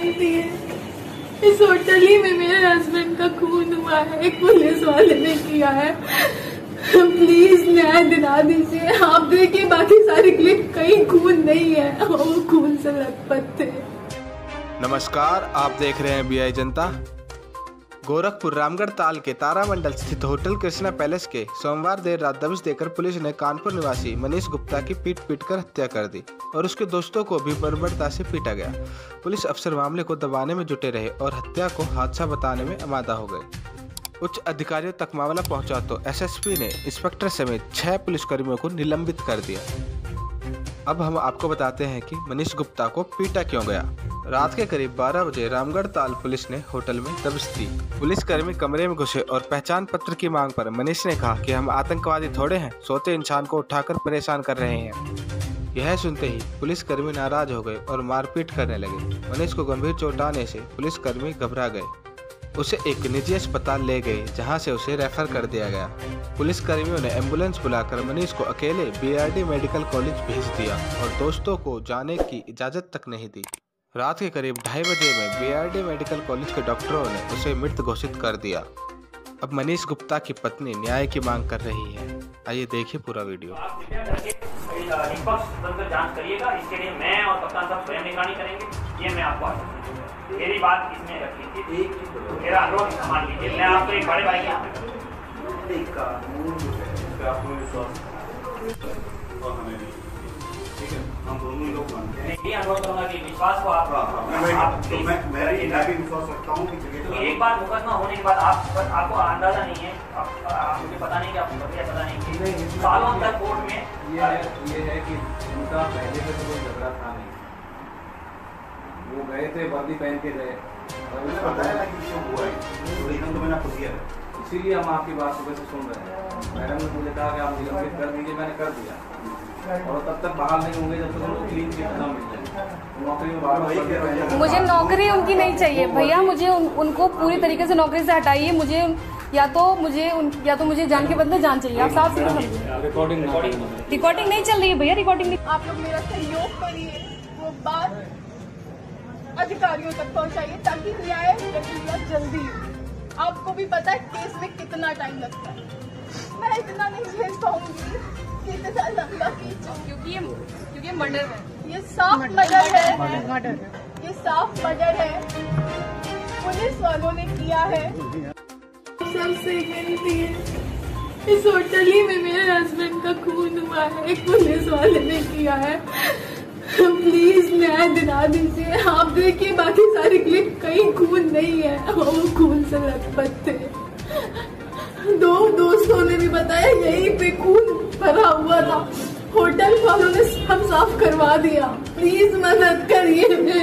विनती है, इस होटल ही में मेरे हस्बैंड का खून हुआ है, एक पुलिस वाले ने किया है, प्लीज न्याय दिला दीजिए। आप देखिए बाकी सारे क्लिप, कहीं खून नहीं है, वो खून से लथपथ थे। नमस्कार, आप देख रहे हैं बीआई जनता। गोरखपुर रामगढ़ ताल के तारामंडल स्थित होटल कृष्णा पैलेस के सोमवार देर रात दबिश देकर पुलिस ने कानपुर निवासी मनीष गुप्ता की पीट पीट कर हत्या कर दी और उसके दोस्तों को भी बर्बरता से पीटा गया। पुलिस अफसर मामले को दबाने में जुटे रहे और हत्या को हादसा बताने में आमादा हो गए। उच्च अधिकारियों तक मामला पहुंचा तो एसएसपी ने इंस्पेक्टर समेत 6 पुलिसकर्मियों को निलंबित कर दिया। अब हम आपको बताते हैं कि मनीष गुप्ता को पीटा क्यों गया। रात के करीब 12 बजे रामगढ़ ताल पुलिस ने होटल में दबिश दी। पुलिसकर्मी कमरे में घुसे और पहचान पत्र की मांग पर मनीष ने कहा कि हम आतंकवादी थोड़े हैं, सोते इंसान को उठाकर परेशान कर रहे हैं। यह सुनते ही पुलिसकर्मी नाराज हो गए और मारपीट करने लगे। मनीष को गंभीर चोट आने से पुलिसकर्मी घबरा गए, उसे एक निजी अस्पताल ले गए जहां से उसे रेफर कर दिया गया। पुलिसकर्मियों ने एम्बुलेंस बुलाकर मनीष को अकेले बीआरडी मेडिकल कॉलेज भेज दिया और दोस्तों को जाने की इजाज़त तक नहीं दी। रात के करीब 2:30 बजे में बीआरडी मेडिकल कॉलेज के डॉक्टरों ने उसे मृत घोषित कर दिया। अब मनीष गुप्ता की पत्नी न्याय की मांग कर रही है। आइए देखिए पूरा वीडियो। मेरी बात इसमें रखी थी, मेरा अनुरोध सम्मान लीजिए। मैं आपको एक बड़े भाई के विश्वास को एक बार मुकदमा होने के बाद आपको अंदाजा नहीं है, मुझे पता नहीं कि आपको पता नहीं, सालों तक कोर्ट में ये है कि उनका पहले से कोई झगड़ा था नहीं, वो गए थे वर्दी पहन के गए, बताया ना कि क्यों हुआ है, तो एकदम तो मैंने आपको दिया, इसीलिए हम आपकी बात सुबह से सुन रहे हैं। मैडम ने मुझे कहा कि आप निलंबित कर दीजिए, मैंने कर दिया और तब तक बहाल नहीं होंगे जब तक उनको क्लीन चिट ना मिल जाए, नौकरी में बाहर वही कह रहे हैं। मुझे नौकरी उनकी नहीं चाहिए भैया, मुझे उनको पूरी तरीके से नौकरी से हटाइए, मुझे या तो मुझे जान के बदले जान चाहिए। आप साफ सुथरा रिकॉर्डिंग नहीं चल रही है भैया, रिकॉर्डिंग आप लोग मेरा सहयोग करिए, वो बात अधिकारियों तक पहुंचाइए ताकि न्याय प्रक्रिया जल्दी हो। आपको भी पता है केस में कितना टाइम लगता है, मैं इतना नहीं झेल पाऊंगी कि इतना लंबा खींचूं, क्योंकि मर्डर है, ये साफ मर्डर है, ये साफ मर्डर है, पुलिस वालों ने किया है। सबसे विनती है, इस होटल ही में मेरे हस्बैंड का खून हुआ है, एक पुलिस वाले ने किया है, प्लीज न्याय दिला दीजिए। आप देखिए बाकी सारे क्लिप, कहीं खून नहीं है, वो खून से लथपथ थे। दो दोस्तों ने भी बताया यही पे खून भरा हुआ था, होटल वालों ने हम साफ करवा दिया, प्लीज मदद करिए।